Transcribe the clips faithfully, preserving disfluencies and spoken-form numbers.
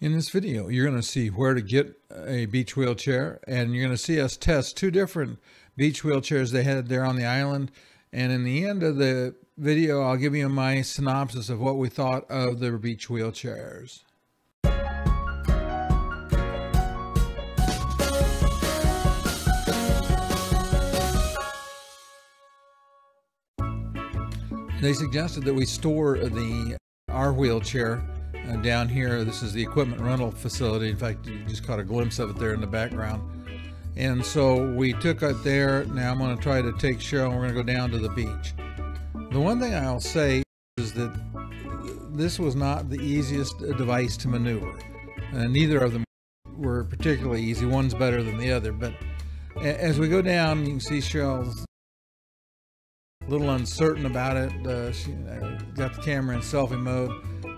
In this video, you're going to see where to get a beach wheelchair, and you're going to see us test two different beach wheelchairs they had there on the island. And in the end of the video, I'll give you my synopsis of what we thought of the beach wheelchairs. They suggested that we store the our wheelchair Uh, down here. This is the equipment rental facility. In fact, you just caught a glimpse of it there in the background. And so we took it there. Now I'm going to try to take Cheryl, and we're going to go down to the beach. The one thing I'll say is that this was not the easiest device to maneuver. Uh, neither of them were particularly easy. One's better than the other. But as we go down, you can see Cheryl's a little uncertain about it. Uh, she got the camera in selfie mode.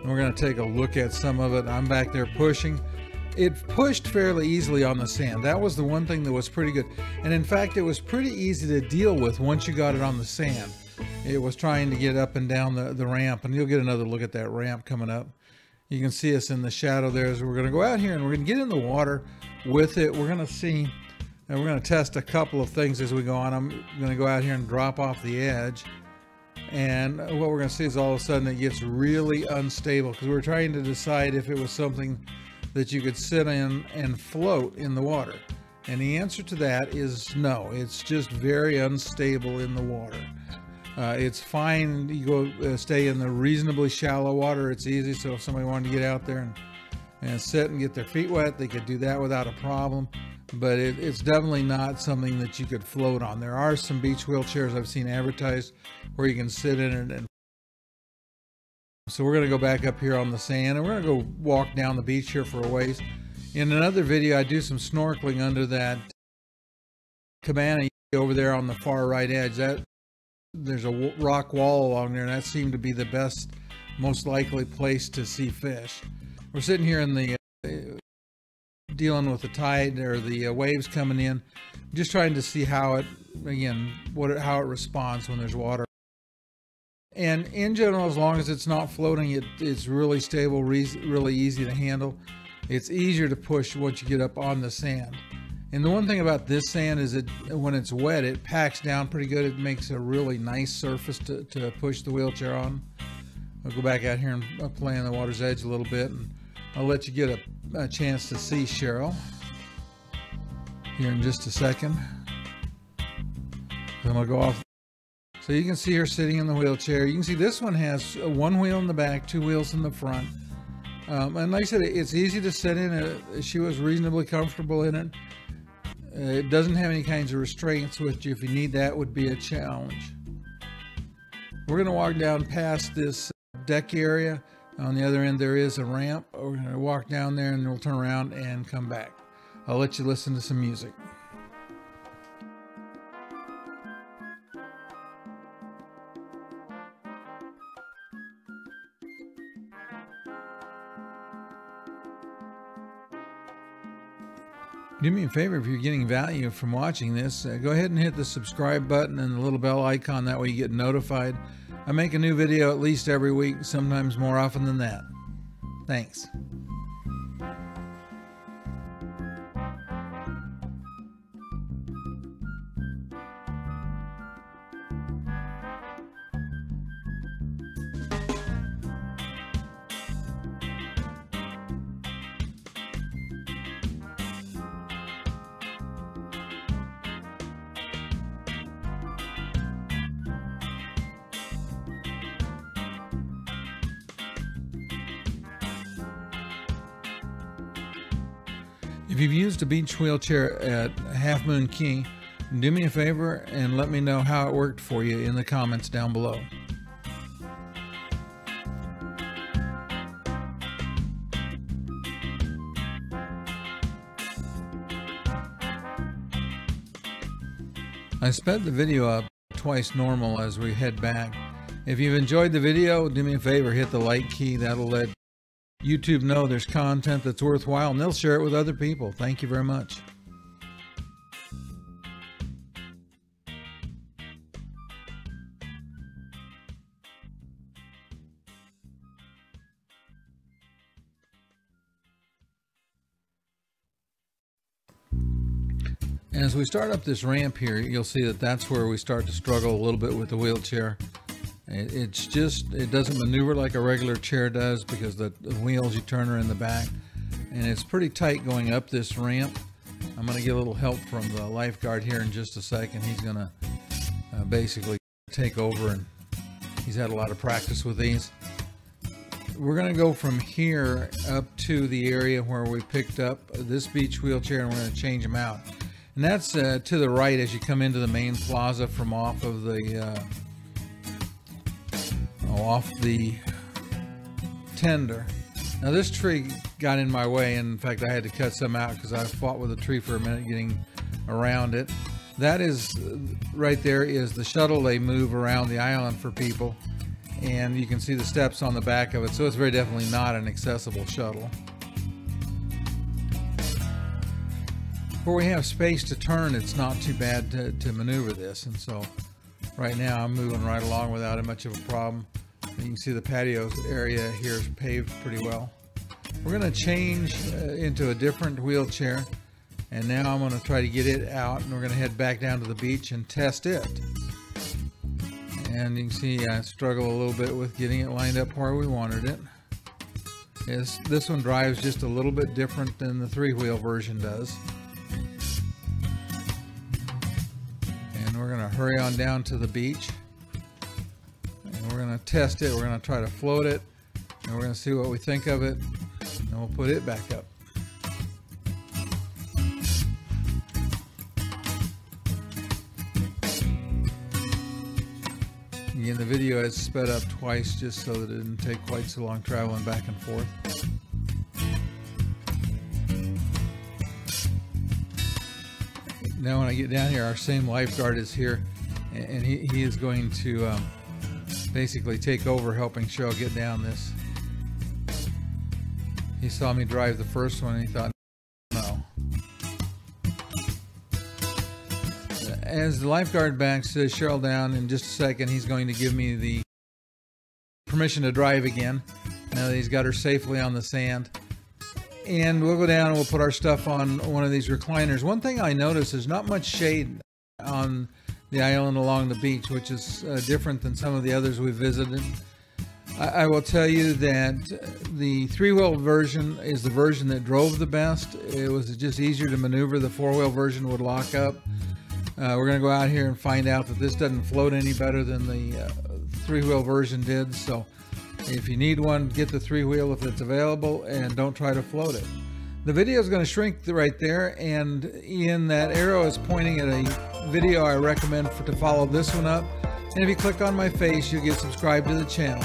We're going to take a look at some of it. I'm back there pushing. It pushed fairly easily on the sand. That was the one thing that was pretty good. And in fact, it was pretty easy to deal with once you got it on the sand. It was trying to get up and down the, the ramp, and you'll get another look at that ramp coming up. You can see us in the shadow there. So we're going to go out here and we're going to get in the water with it. We're going to see, and we're going to test a couple of things as we go on. I'm going to go out here and drop off the edge. And what we're going to see is all of a sudden it gets really unstable, because we're trying to decide if it was something that you could sit in and float in the water. And the answer to that is no, it's just very unstable in the water. Uh, it's fine, you go uh, stay in the reasonably shallow water, it's easy. So if somebody wanted to get out there and, and sit and get their feet wet, they could do that without a problem. But it, it's definitely not something that you could float on. There are some beach wheelchairs I've seen advertised where you can sit in it. And so we're going to go back up here on the sand, and we're going to go walk down the beach here for a ways. In another video, I do some snorkeling under that cabana over there on the far right edge. That there's a rock wall along there, and that seemed to be the best, most likely place to see fish. We're sitting here in the uh, dealing with the tide or the uh, waves coming in, just trying to see how it, again, what it, how it responds when there's water. And in general, as long as it's not floating, it, it's really stable, re really easy to handle. It's easier to push once you get up on the sand. And the one thing about this sand is that when it's wet, it packs down pretty good. It makes a really nice surface to, to push the wheelchair on. I'll go back out here and play on the water's edge a little bit, and I'll let you get a a chance to see Cheryl here in just a second. Then I'll go off. So you can see her sitting in the wheelchair. You can see this one has one wheel in the back, two wheels in the front. Um, and like I said, it's easy to sit in it. She was reasonably comfortable in it. It doesn't have any kinds of restraints with you. If you need that, would be a challenge. We're going to walk down past this deck area. On the other end, there is a ramp. We're going to walk down there, and we'll turn around and come back. I'll let you listen to some music. Do me a favor, if you're getting value from watching this, uh, go ahead and hit the subscribe button and the little bell icon. That way you get notified. I make a new video at least every week, sometimes more often than that. Thanks. If you've used a beach wheelchair at Half Moon Cay, do me a favor and let me know how it worked for you in the comments down below. I sped the video up twice normal as we head back. If you've enjoyed the video, do me a favor, hit the like key. That'll let YouTube know there's content that's worthwhile, and they'll share it with other people. Thank you very much. And as we start up this ramp here, you'll see that that's where we start to struggle a little bit with the wheelchair. It's just, it doesn't maneuver like a regular chair does because the wheels, you turn her in the back, and it's pretty tight going up this ramp. I'm going to get a little help from the lifeguard here in just a second. He's going to uh, basically take over, and he's had a lot of practice with these. We're going to go from here up to the area where we picked up this beach wheelchair, and we're going to change them out. And that's uh, to the right as you come into the main plaza from off of the uh, off the tender. Now this tree got in my way, and in fact I had to cut some out because I fought with a tree for a minute getting around it. That is, right there is the shuttle they move around the island for people, and you can see the steps on the back of it, so it's very definitely not an accessible shuttle. Where we have space to turn, it's not too bad to, to maneuver this, and so right now I'm moving right along without much of a problem. You can see the patio area here is paved pretty well. We're going to change uh, into a different wheelchair, and now I'm going to try to get it out, and we're going to head back down to the beach and test it. And you can see I struggle a little bit with getting it lined up where we wanted it. It's, this one drives just a little bit different than the three-wheel version does. And we're going to hurry on down to the beach. And we're going to test it. We're going to try to float it. And we're going to see what we think of it. And we'll put it back up. Again, the video has sped up twice just so that it didn't take quite so long traveling back and forth. Now when I get down here, our same lifeguard is here, and he, he is going to um, basically take over helping Cheryl get down this. He saw me drive the first one and he thought, no. As the lifeguard back says Cheryl down, in just a second he's going to give me the permission to drive again, now that he's got her safely on the sand. And we'll go down and we'll put our stuff on one of these recliners. One thing I noticed is not much shade on the island along the beach, which is uh, different than some of the others we've visited. I will tell you that the three-wheel version is the version that drove the best. It was just easier to maneuver. The four-wheel version would lock up. Uh, we're going to go out here and find out that this doesn't float any better than the uh, three-wheel version did. So if you need one, get the three-wheel if it's available, and don't try to float it. The video is going to shrink right there, and Ian, that arrow is pointing at a video I recommend for, to follow this one up. And if you click on my face, you'll get subscribed to the channel.